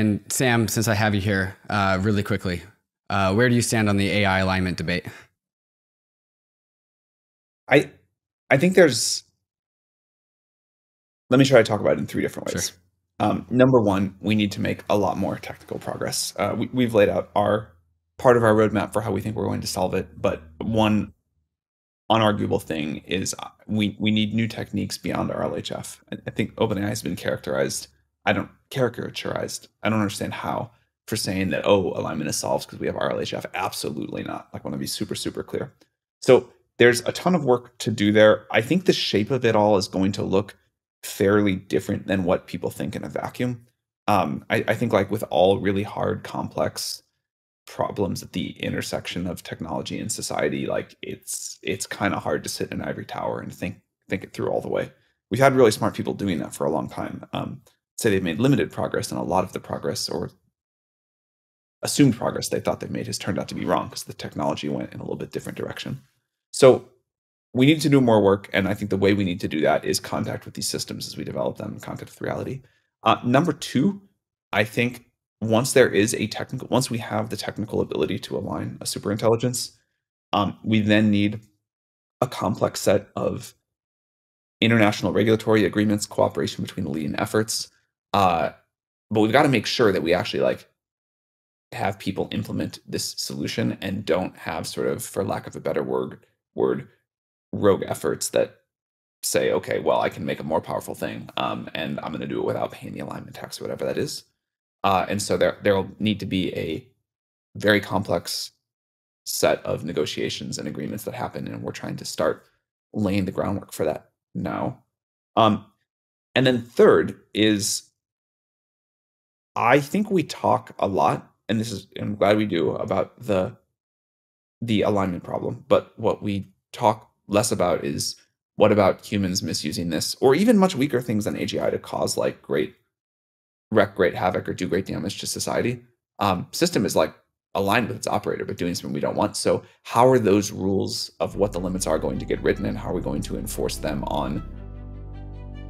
And Sam, since I have you here, really quickly, where do you stand on the AI alignment debate? I think there's, let me try to talk about it in three different ways. Sure. Number one, we need to make a lot more technical progress. We've laid out our part of our roadmap for how we think we're going to solve it. But one unarguable thing is we need new techniques beyond RLHF. I think OpenAI has been caricaturized. I don't understand how, for saying that, oh, alignment is solved because we have RLHF. Absolutely not. Like, I want to be super, super clear. So there's a ton of work to do there. I think the shape of it all is going to look fairly different than what people think in a vacuum. I think, like with all really hard, complex problems at the intersection of technology and society, like it's kind of hard to sit in an ivory tower and think it through all the way. We've had really smart people doing that for a long time. Say they've made limited progress, and a lot of the progress or assumed progress they thought they've made has turned out to be wrong because the technology went in a little bit different direction. So we need to do more work, and I think the way we need to do that is contact with these systems as we develop them, contact with reality. Number two, I think once there is a technical, once we have the technical ability to align a superintelligence, we then need a complex set of international regulatory agreements, cooperation between the leading efforts. But we've got to make sure that we actually have people implement this solution and don't have sort of, for lack of a better word, rogue efforts that say, okay, well, I can make a more powerful thing, and I'm going to do it without paying the alignment tax or whatever that is. And so there'll need to be a very complex set of negotiations and agreements that happen, and we're trying to start laying the groundwork for that now. And then third is, I think we talk a lot, and this is, I'm glad we do, about the alignment problem, but what we talk less about is, what about humans misusing this, or even much weaker things than AGI to cause great havoc or do great damage to society? System is aligned with its operator, but doing something we don't want. So how are those rules of what the limits are going to get written, and how are we going to enforce them on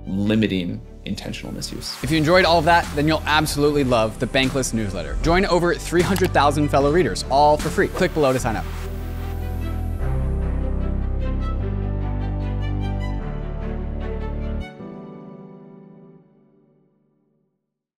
limiting intentional misuse? If you enjoyed all of that, then you'll absolutely love the Bankless newsletter. Join over 300,000 fellow readers, all for free. Click below to sign up.